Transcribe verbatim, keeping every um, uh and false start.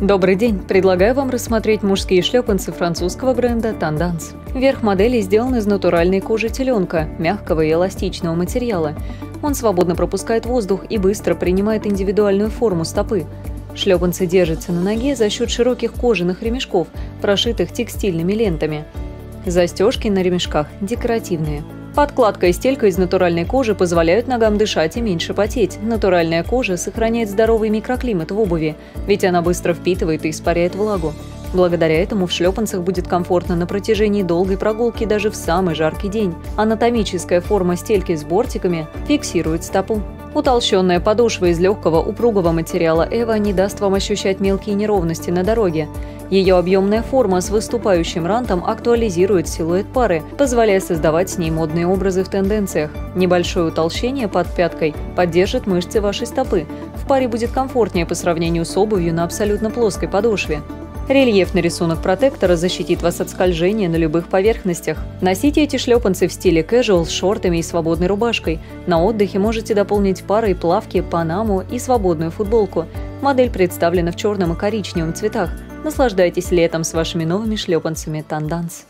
Добрый день! Предлагаю вам рассмотреть мужские шлепанцы французского бренда Tendance. Верх модели сделан из натуральной кожи теленка, мягкого и эластичного материала. Он свободно пропускает воздух и быстро принимает индивидуальную форму стопы. Шлепанцы держатся на ноге за счет широких кожаных ремешков, прошитых текстильными лентами. Застежки на ремешках декоративные. Подкладка и стелька из натуральной кожи позволяют ногам дышать и меньше потеть. Натуральная кожа сохраняет здоровый микроклимат в обуви, ведь она быстро впитывает и испаряет влагу. Благодаря этому в шлепанцах будет комфортно на протяжении долгой прогулки даже в самый жаркий день. Анатомическая форма стельки с бортиками фиксирует стопу. Утолщенная подошва из легкого упругого материала и ви эй не даст вам ощущать мелкие неровности на дороге. Ее объемная форма с выступающим рантом актуализирует силуэт пары, позволяя создавать с ней модные образы в тенденциях. Небольшое утолщение под пяткой поддержит мышцы вашей стопы. В паре будет комфортнее по сравнению с обувью на абсолютно плоской подошве. Рельефный рисунок протектора защитит вас от скольжения на любых поверхностях. Носите эти шлепанцы в стиле casual с шортами и свободной рубашкой. На отдыхе можете дополнить парой плавки, панаму и свободную футболку. Модель представлена в черном и коричневом цветах. Наслаждайтесь летом с вашими новыми шлепанцами Tendance.